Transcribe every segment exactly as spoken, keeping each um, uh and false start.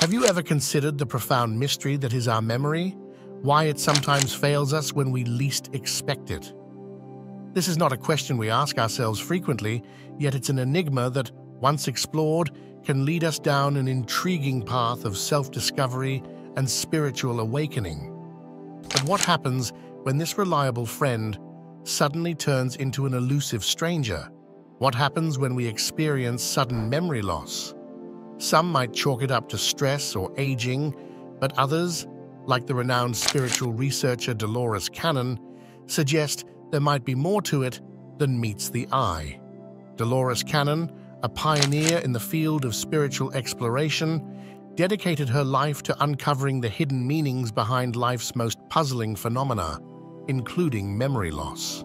Have you ever considered the profound mystery that is our memory? Why it sometimes fails us when we least expect it? This is not a question we ask ourselves frequently, yet it's an enigma that, once explored, can lead us down an intriguing path of self-discovery and spiritual awakening. But what happens when this reliable friend suddenly turns into an elusive stranger? What happens when we experience sudden memory loss? Some might chalk it up to stress or aging, but others, like the renowned spiritual researcher Dolores Cannon, suggest there might be more to it than meets the eye. Dolores Cannon, a pioneer in the field of spiritual exploration, dedicated her life to uncovering the hidden meanings behind life's most puzzling phenomena, including memory loss.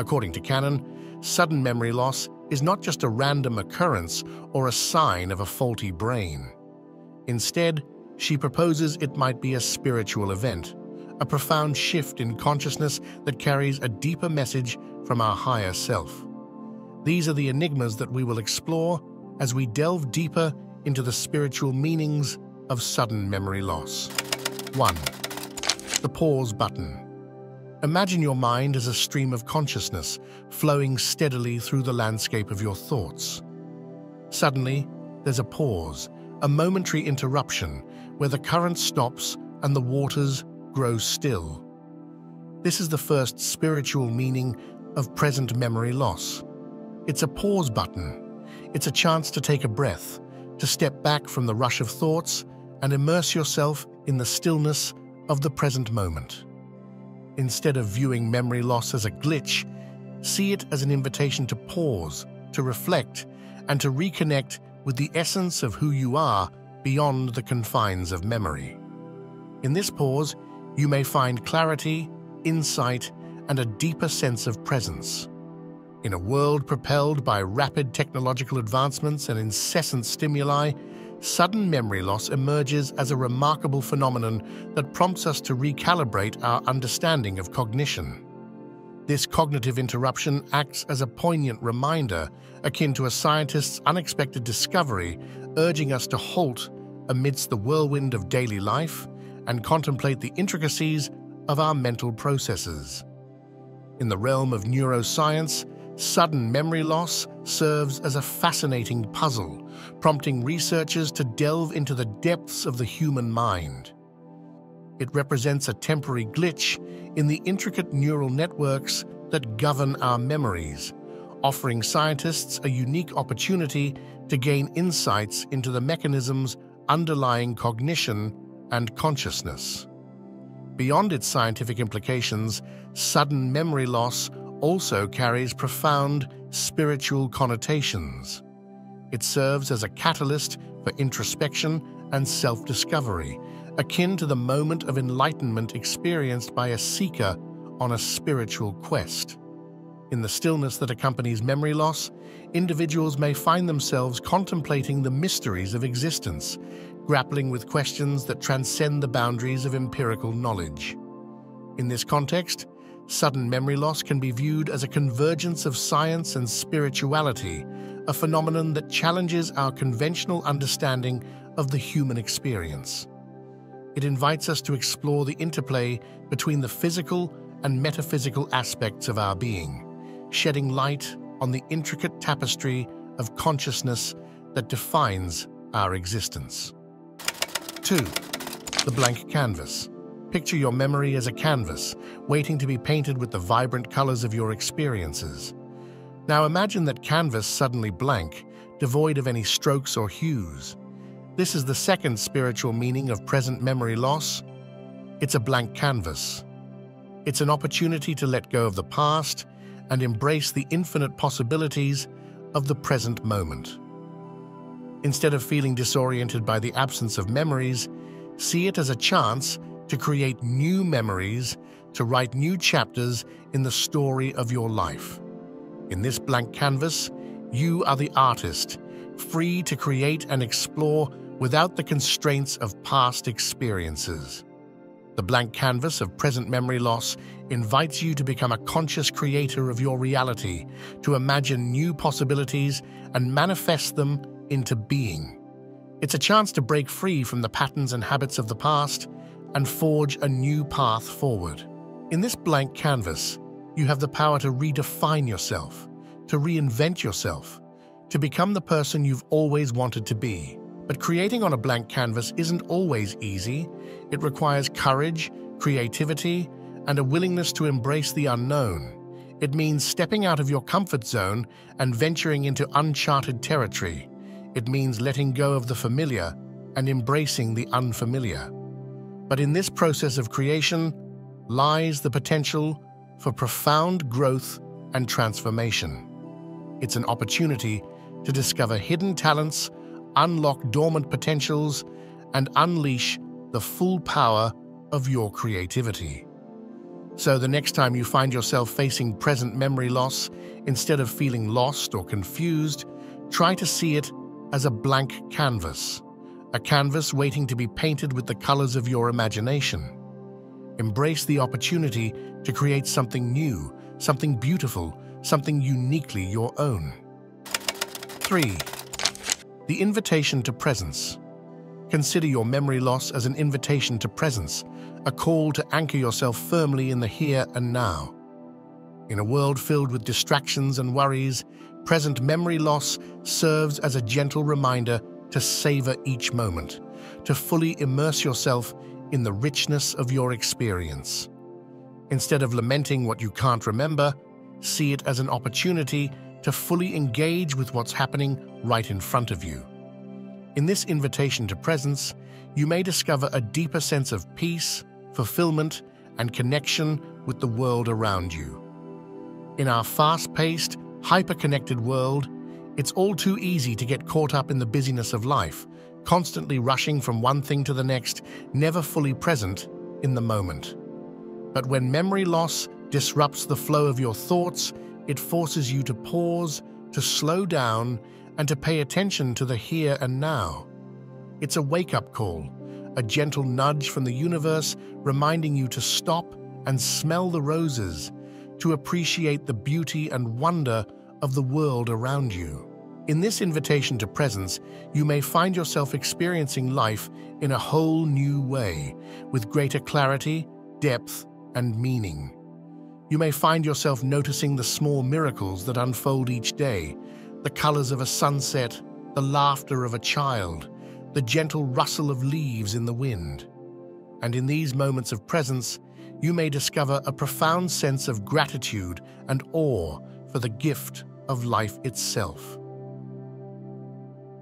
According to Cannon, sudden memory loss is not just a random occurrence or a sign of a faulty brain. Instead, she proposes it might be a spiritual event, a profound shift in consciousness that carries a deeper message from our higher self. These are the enigmas that we will explore as we delve deeper into the spiritual meanings of sudden memory loss. one. The pause button. Imagine your mind as a stream of consciousness flowing steadily through the landscape of your thoughts. Suddenly, there's a pause, a momentary interruption where the current stops and the waters grow still. This is the first spiritual meaning of present memory loss. It's a pause button. It's a chance to take a breath, to step back from the rush of thoughts and immerse yourself in the stillness of the present moment. Instead of viewing memory loss as a glitch, see it as an invitation to pause, to reflect, and to reconnect with the essence of who you are beyond the confines of memory. In this pause, you may find clarity, insight, and a deeper sense of presence. In a world propelled by rapid technological advancements and incessant stimuli, sudden memory loss emerges as a remarkable phenomenon that prompts us to recalibrate our understanding of cognition. This cognitive interruption acts as a poignant reminder, akin to a scientist's unexpected discovery, urging us to halt amidst the whirlwind of daily life and contemplate the intricacies of our mental processes. In the realm of neuroscience, sudden memory loss serves as a fascinating puzzle, prompting researchers to delve into the depths of the human mind. It represents a temporary glitch in the intricate neural networks that govern our memories, offering scientists a unique opportunity to gain insights into the mechanisms underlying cognition and consciousness. Beyond its scientific implications, sudden memory loss also carries profound spiritual connotations. It serves as a catalyst for introspection and self-discovery, akin to the moment of enlightenment experienced by a seeker on a spiritual quest. In the stillness that accompanies memory loss, individuals may find themselves contemplating the mysteries of existence, grappling with questions that transcend the boundaries of empirical knowledge. In this context, sudden memory loss can be viewed as a convergence of science and spirituality, a phenomenon that challenges our conventional understanding of the human experience. It invites us to explore the interplay between the physical and metaphysical aspects of our being, shedding light on the intricate tapestry of consciousness that defines our existence. two. The blank canvas. Picture your memory as a canvas, waiting to be painted with the vibrant colors of your experiences. Now imagine that canvas suddenly blank, devoid of any strokes or hues. This is the second spiritual meaning of present memory loss. It's a blank canvas. It's an opportunity to let go of the past and embrace the infinite possibilities of the present moment. Instead of feeling disoriented by the absence of memories, see it as a chance to create new memories, to write new chapters in the story of your life. In this blank canvas, you are the artist, free to create and explore without the constraints of past experiences. The blank canvas of present memory loss invites you to become a conscious creator of your reality, to imagine new possibilities and manifest them into being. It's a chance to break free from the patterns and habits of the past and forge a new path forward. In this blank canvas, you have the power to redefine yourself, to reinvent yourself, to become the person you've always wanted to be. But creating on a blank canvas isn't always easy. It requires courage, creativity, and a willingness to embrace the unknown. It means stepping out of your comfort zone and venturing into uncharted territory. It means letting go of the familiar and embracing the unfamiliar. But in this process of creation lies the potential for profound growth and transformation. It's an opportunity to discover hidden talents, unlock dormant potentials, and unleash the full power of your creativity. So the next time you find yourself facing present memory loss, instead of feeling lost or confused, try to see it as a blank canvas, a canvas waiting to be painted with the colors of your imagination. Embrace the opportunity to create something new, something beautiful, something uniquely your own. Three. The invitation to presence. Consider your memory loss as an invitation to presence, a call to anchor yourself firmly in the here and now. In a world filled with distractions and worries, present memory loss serves as a gentle reminder to savor each moment, to fully immerse yourself in the richness of your experience. Instead of lamenting what you can't remember, see it as an opportunity to fully engage with what's happening right in front of you. In this invitation to presence, you may discover a deeper sense of peace, fulfillment, and connection with the world around you. In our fast-paced, hyper-connected world, it's all too easy to get caught up in the busyness of life, constantly rushing from one thing to the next, never fully present in the moment. But when memory loss disrupts the flow of your thoughts, it forces you to pause, to slow down, and to pay attention to the here and now. It's a wake-up call, a gentle nudge from the universe reminding you to stop and smell the roses, to appreciate the beauty and wonder of the world around you. In this invitation to presence, you may find yourself experiencing life in a whole new way, with greater clarity, depth, and meaning. You may find yourself noticing the small miracles that unfold each day, the colors of a sunset, the laughter of a child, the gentle rustle of leaves in the wind. And in these moments of presence, you may discover a profound sense of gratitude and awe for the gift of life itself.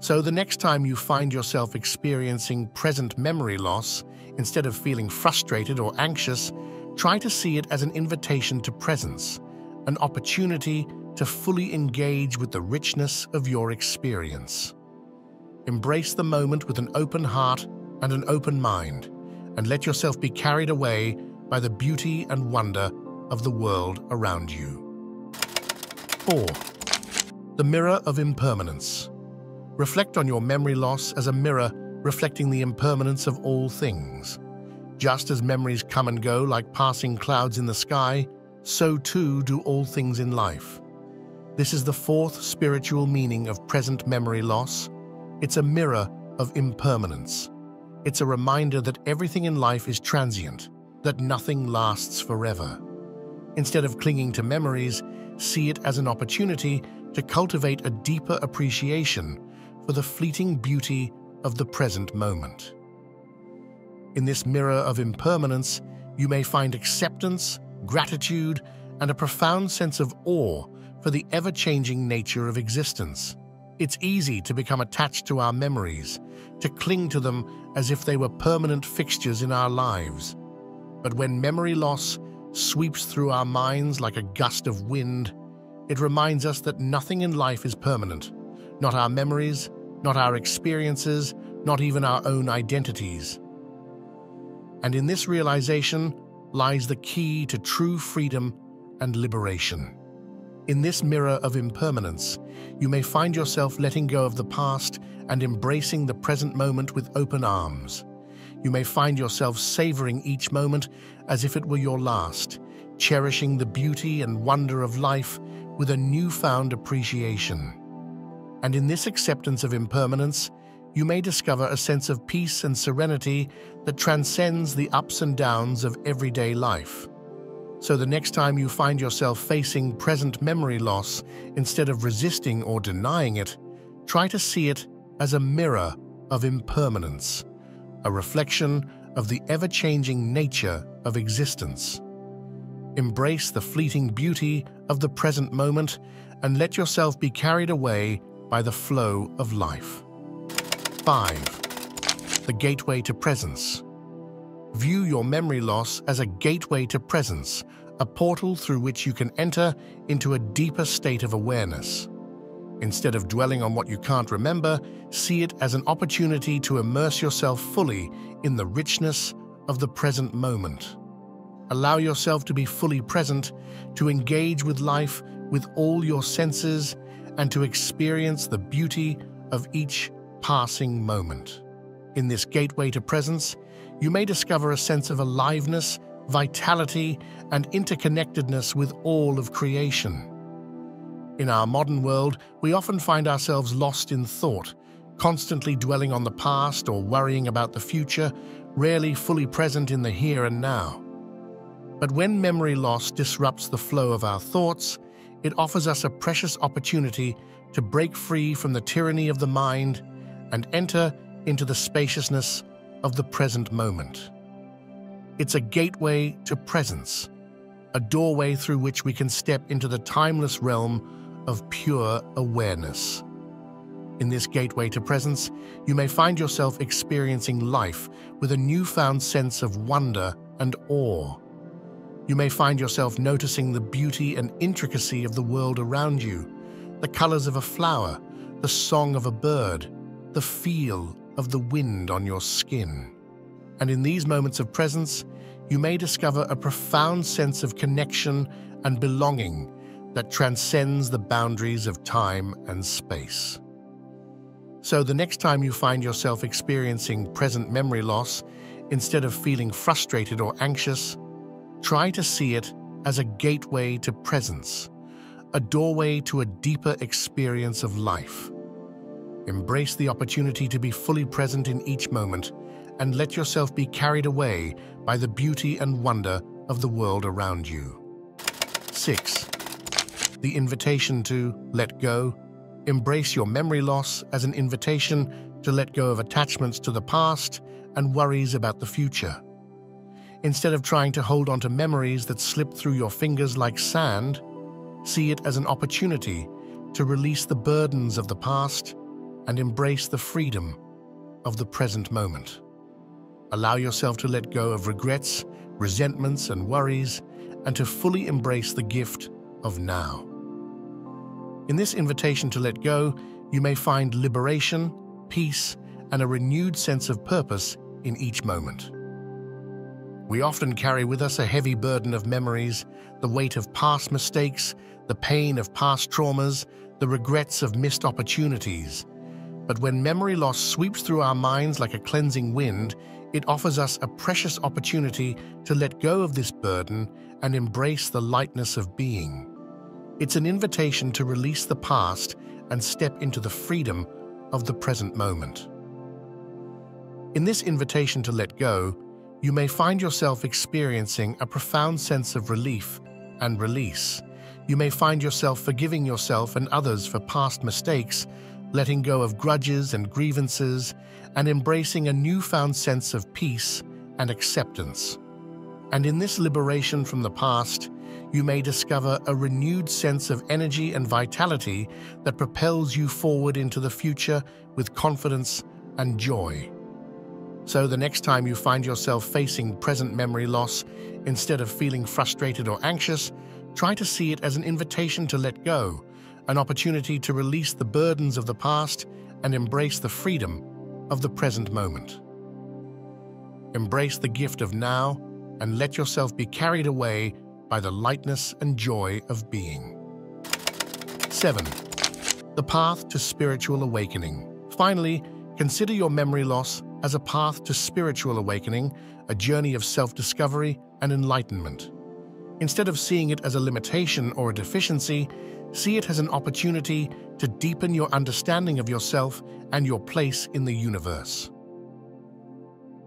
So the next time you find yourself experiencing present memory loss, instead of feeling frustrated or anxious, try to see it as an invitation to presence, an opportunity to fully engage with the richness of your experience. Embrace the moment with an open heart and an open mind, and let yourself be carried away by the beauty and wonder of the world around you. Four. The mirror of impermanence. Reflect on your memory loss as a mirror reflecting the impermanence of all things. Just as memories come and go like passing clouds in the sky, so too do all things in life. This is the fourth spiritual meaning of present memory loss. It's a mirror of impermanence. It's a reminder that everything in life is transient, that nothing lasts forever. Instead of clinging to memories, see it as an opportunity to cultivate a deeper appreciation for the fleeting beauty of the present moment. In this mirror of impermanence, you may find acceptance, gratitude, and a profound sense of awe for the ever-changing nature of existence. It's easy to become attached to our memories, to cling to them as if they were permanent fixtures in our lives. But when memory loss sweeps through our minds like a gust of wind, it reminds us that nothing in life is permanent, not our memories, not our experiences, not even our own identities. And in this realization lies the key to true freedom and liberation. In this mirror of impermanence, you may find yourself letting go of the past and embracing the present moment with open arms. You may find yourself savoring each moment as if it were your last, cherishing the beauty and wonder of life with a newfound appreciation. And in this acceptance of impermanence, you may discover a sense of peace and serenity that transcends the ups and downs of everyday life. So the next time you find yourself facing present memory loss, instead of resisting or denying it, try to see it as a mirror of impermanence, a reflection of the ever-changing nature of existence. Embrace the fleeting beauty of the present moment and let yourself be carried away by the flow of life. five. The gateway to presence. View your memory loss as a gateway to presence, a portal through which you can enter into a deeper state of awareness. Instead of dwelling on what you can't remember, see it as an opportunity to immerse yourself fully in the richness of the present moment. Allow yourself to be fully present, to engage with life with all your senses, and to experience the beauty of each passing moment. In this gateway to presence, you may discover a sense of aliveness, vitality, and interconnectedness with all of creation. In our modern world, we often find ourselves lost in thought, constantly dwelling on the past or worrying about the future, rarely fully present in the here and now. But when memory loss disrupts the flow of our thoughts, it offers us a precious opportunity to break free from the tyranny of the mind and enter into the spaciousness of the present moment. It's a gateway to presence, a doorway through which we can step into the timeless realm of pure awareness. In this gateway to presence, you may find yourself experiencing life with a newfound sense of wonder and awe. You may find yourself noticing the beauty and intricacy of the world around you, the colors of a flower, the song of a bird, the feel of the wind on your skin. And in these moments of presence, you may discover a profound sense of connection and belonging that transcends the boundaries of time and space. So the next time you find yourself experiencing present memory loss, instead of feeling frustrated or anxious, try to see it as a gateway to presence, a doorway to a deeper experience of life. Embrace the opportunity to be fully present in each moment and let yourself be carried away by the beauty and wonder of the world around you. six. The invitation to let go. Embrace your memory loss as an invitation to let go of attachments to the past and worries about the future. Instead of trying to hold on to memories that slip through your fingers like sand, see it as an opportunity to release the burdens of the past and embrace the freedom of the present moment. Allow yourself to let go of regrets, resentments, and worries, and to fully embrace the gift of now. In this invitation to let go, you may find liberation, peace, and a renewed sense of purpose in each moment. We often carry with us a heavy burden of memories, the weight of past mistakes, the pain of past traumas, the regrets of missed opportunities. But when memory loss sweeps through our minds like a cleansing wind, it offers us a precious opportunity to let go of this burden and embrace the lightness of being. It's an invitation to release the past and step into the freedom of the present moment. In this invitation to let go, you may find yourself experiencing a profound sense of relief and release. You may find yourself forgiving yourself and others for past mistakes, letting go of grudges and grievances, and embracing a newfound sense of peace and acceptance. And in this liberation from the past, you may discover a renewed sense of energy and vitality that propels you forward into the future with confidence and joy. So the next time you find yourself facing present memory loss, instead of feeling frustrated or anxious, try to see it as an invitation to let go, an opportunity to release the burdens of the past and embrace the freedom of the present moment. Embrace the gift of now and let yourself be carried away by the lightness and joy of being. seven. The path to spiritual awakening. Finally, consider your memory loss as a path to spiritual awakening, a journey of self-discovery and enlightenment. Instead of seeing it as a limitation or a deficiency, see it as an opportunity to deepen your understanding of yourself and your place in the universe.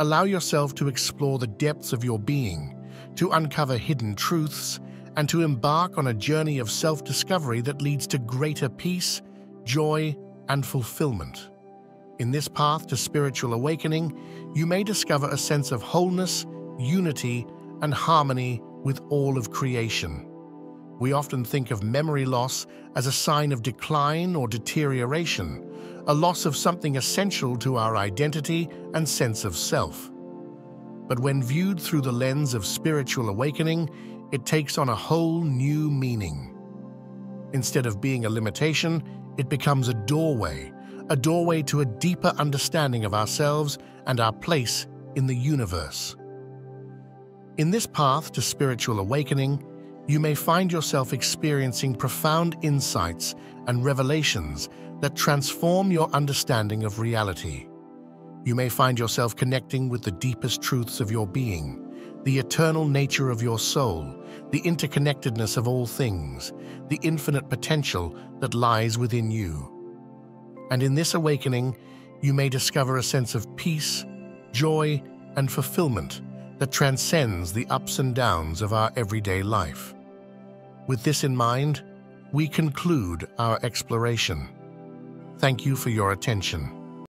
Allow yourself to explore the depths of your being, to uncover hidden truths, and to embark on a journey of self-discovery that leads to greater peace, joy, and fulfillment. In this path to spiritual awakening, you may discover a sense of wholeness, unity, and harmony with all of creation. We often think of memory loss as a sign of decline or deterioration, a loss of something essential to our identity and sense of self. But when viewed through the lens of spiritual awakening, it takes on a whole new meaning. Instead of being a limitation, it becomes a doorway, a doorway to a deeper understanding of ourselves and our place in the universe. In this path to spiritual awakening, you may find yourself experiencing profound insights and revelations that transform your understanding of reality. You may find yourself connecting with the deepest truths of your being, the eternal nature of your soul, the interconnectedness of all things, the infinite potential that lies within you. And in this awakening, you may discover a sense of peace, joy, and fulfillment that transcends the ups and downs of our everyday life. With this in mind, we conclude our exploration. Thank you for your attention.